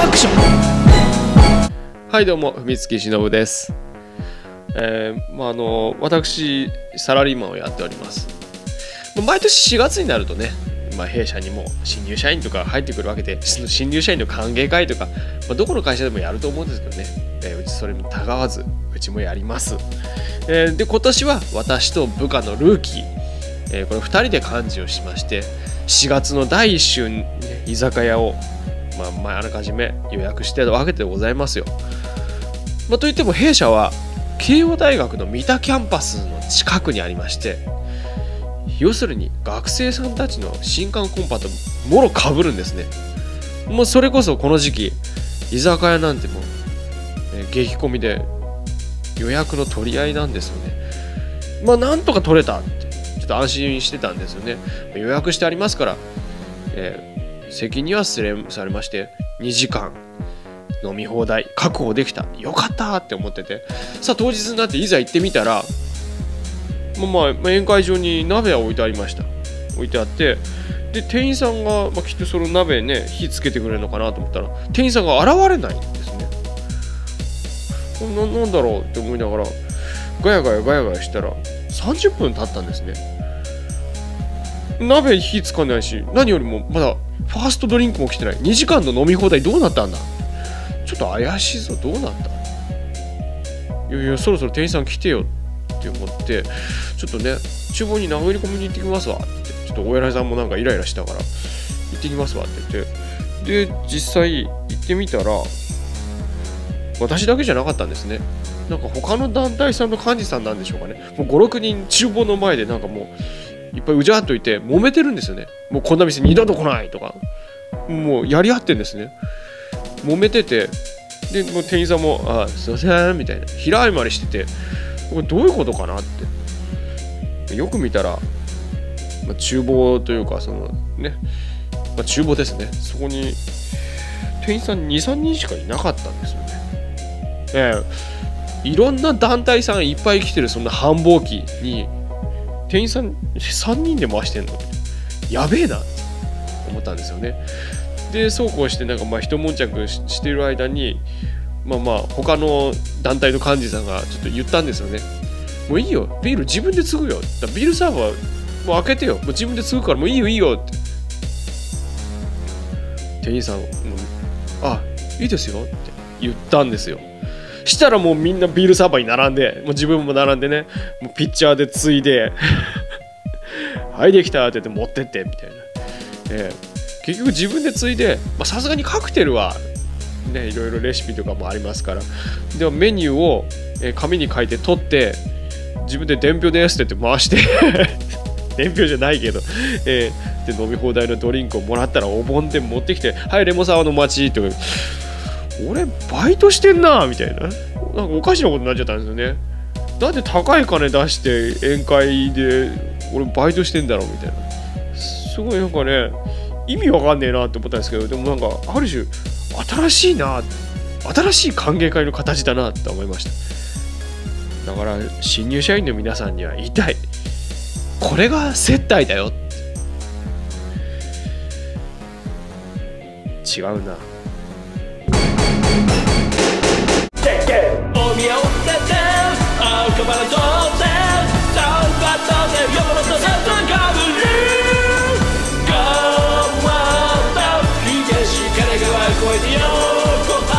アクション。はい、どうも文月しのぶです。私サラリーマンをやっております。毎年4月になるとね、弊社にも新入社員とか入ってくるわけで、新入社員の歓迎会とか、どこの会社でもやると思うんですけどね、うちそれにたがわずうちもやります。で、今年は私と部下のルーキー、これ2人で幹事をしまして、4月の第1週に、居酒屋をあらかじめ予約してたわけでございますよ。といっても弊社は慶応大学の三田キャンパスの近くにありまして、要するに学生さんたちの新歓コンパともろかぶるんですね。それこそこの時期居酒屋なんてもう、激混みで予約の取り合いなんですよね。なんとか取れたってちょっと安心してたんですよね。予約してありますから、席には指定されまして、2時間飲み放題確保できた、よかったって思ってて、さあ当日になっていざ行ってみたら、宴会場に鍋は置いてあって、で店員さんが、きっとその鍋ね、火つけてくれるのかなと思ったら、店員さんが現れないんですね。なんだろうって思いながらガヤガヤしたら30分経ったんですね。鍋火つかないし、何よりもまだファーストドリンクも来てない。2時間の飲み放題どうなったんだ、ちょっと怪しいぞ、どうなった、いやいやそろそろ店員さん来てよって思って、ちょっとね厨房に殴り込みに行ってきますわって言って、ちょっとお偉いさんもなんかイライラしたから行ってきますわって言って、で実際行ってみたら、私だけじゃなかったんですね。なんか他の団体さんの幹事さんなんでしょうかね、もう5、6人厨房の前でなんかもういっぱいうじゃっといて揉めてるんですよね。もうこんな店二度と来ないとか、もうやり合ってんですね。揉めてて、でもう店員さんも「ああすいません」みたいな平謝りしてて、これどういうことかなってよく見たら、厨房というかそのね、厨房ですね、そこに店員さん 2,3 人しかいなかったんですよね。いろんな団体さんいっぱい来てるそんな繁忙期に店員さん3人で回してんのやべえなって思ったんですよね。でそうこうしてなんか一悶着している間に、他の団体の幹事さんがちょっと言ったんですよね。もういいよ、ビール自分で継ぐよ、ビールサーバーもう開けてよ、もう自分で継ぐから、もういいよいいよって。店員さんも「あ、いいですよ」って言ったんですよ。したらもうみんなビールサーバーに並んで、もう自分も並んでね、もうピッチャーで継いで「はいできた」って言って持ってってみたいな。結局自分で継いで、さすがにカクテルはね、いろいろレシピとかもありますから、ではメニューを紙に書いて取って、自分で伝票ですって回して伝票じゃないけど、で飲み放題のドリンクをもらったらお盆で持ってきて「はいレモンサワーの街」とか「俺バイトしてんな」みたいな、なんかおかしなことになっちゃったんですよね。なんで高い金出して宴会で俺バイトしてんだろうみたいな、すごいなんかね意味わかんねえなって思ったんですけど、でもなんかある種新しい歓迎会の形だなって思いました。だから新入社員の皆さんには言いたい、これが接待だよ。違うな。With your